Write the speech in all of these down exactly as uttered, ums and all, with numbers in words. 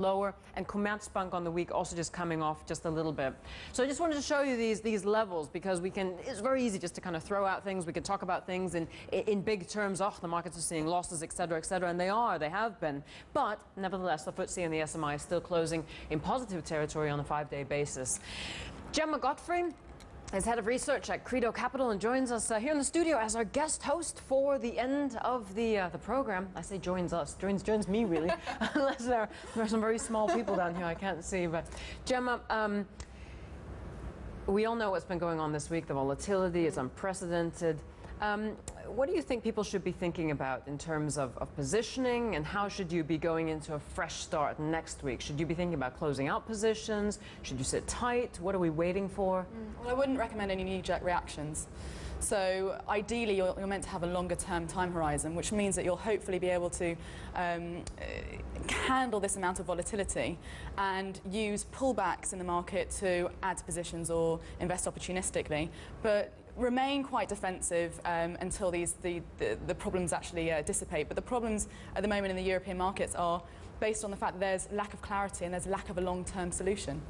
lower, and Commerzbank on the week also just coming off just a little bit. So I just wanted to show you these these levels, because we can, it's very easy just to kind of throw out things. We can talk about things in in big terms. Oh, the markets are seeing losses, etc, etc, and they are, they have been, but nevertheless the F T S E and the S M I is still closing in positive territory on a five-day basis. Gemma Godfrey is head of research at Credo Capital and joins us uh, here in the studio as our guest host for the end of the uh, the program. I say joins us, joins joins me really, unless there are, there are some very small people down here I can't see. But Gemma, um, we all know what's been going on this week. The volatility is unprecedented. Um, what do you think people should be thinking about in terms of, of positioning, and how should you be going into a fresh start next week? Should you be thinking about closing out positions? Should you sit tight? What are we waiting for? Well, I wouldn't recommend any knee-jerk reactions. So ideally, you're, you're meant to have a longer-term time horizon, which means that you'll hopefully be able to um, handle this amount of volatility and use pullbacks in the market to add to positions or invest opportunistically, but remain quite defensive um, until these the, the, the problems actually uh, dissipate. But the problems at the moment in the European markets are based on the fact that there's lack of clarity and there's lack of a long-term solution.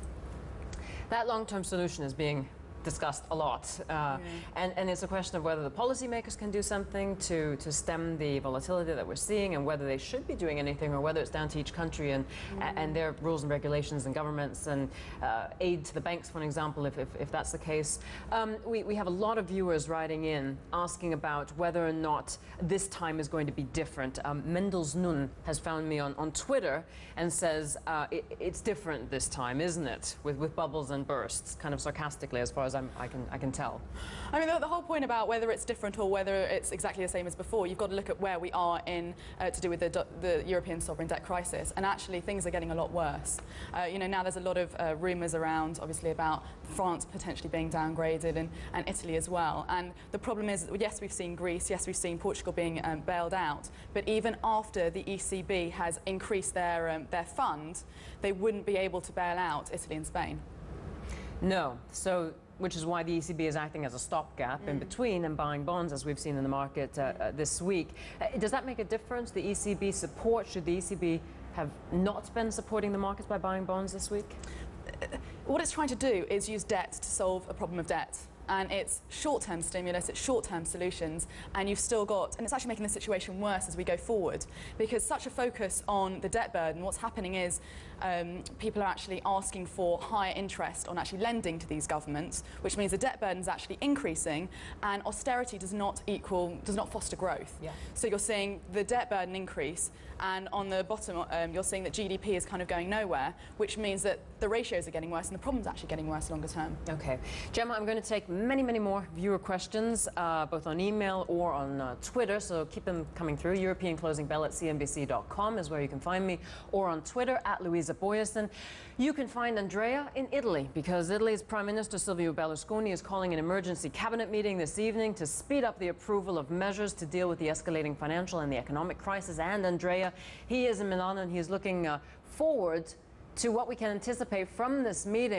That long-term solution is being discussed a lot, uh, yeah. and, and it's a question of whether the policymakers can do something to, to stem the volatility that we're seeing, and whether they should be doing anything, or whether it's down to each country and, mm. and their rules and regulations and governments, and uh, aid to the banks, for an example, if, if, if that's the case. Um, we, we have a lot of viewers writing in asking about whether or not this time is going to be different. Um, Mendelsnun has found me on, on Twitter and says, uh, it, it's different this time, isn't it, with, with bubbles and bursts, kind of sarcastically as far as I'm, I can I can tell. I mean, the, the whole point about whether it's different or whether it's exactly the same as before, you've got to look at where we are in uh, to do with the, the European sovereign debt crisis, and actually things are getting a lot worse. Uh, you know, now there's a lot of uh, rumours around, obviously, about France potentially being downgraded, and, and Italy as well. And the problem is, yes, we've seen Greece, yes, we've seen Portugal being um, bailed out, but even after the E C B has increased their um, their fund, they wouldn't be able to bail out Italy and Spain. No. So, which is why the E C B is acting as a stopgap mm. in between and buying bonds, as we've seen in the market uh, uh, this week. Uh, does that make a difference, the E C B support? Should the E C B have not been supporting the markets by buying bonds this week? What it's trying to do is use debt to solve a problem of debt. And it's short-term stimulus, it's short-term solutions, and you've still got, and it's actually making the situation worse as we go forward, because such a focus on the debt burden, what's happening is um, people are actually asking for higher interest on actually lending to these governments, which means the debt burden is actually increasing, and austerity does not equal, does not foster growth. Yeah. So you're seeing the debt burden increase, and on the bottom um, you're seeing that G D P is kind of going nowhere, which means that the ratios are getting worse and the problem's actually getting worse longer term. Okay, Gemma, I'm going to take many, many more viewer questions, uh, both on email or on uh, Twitter, so keep them coming through. European Closing Bell at C N B C dot com is where you can find me, or on Twitter, at Louisa Bojesen. You can find Andrea in Italy, because Italy's Prime Minister Silvio Berlusconi is calling an emergency cabinet meeting this evening to speed up the approval of measures to deal with the escalating financial and the economic crisis. And Andrea, he is in Milan, and he is looking uh, forward to what we can anticipate from this meeting.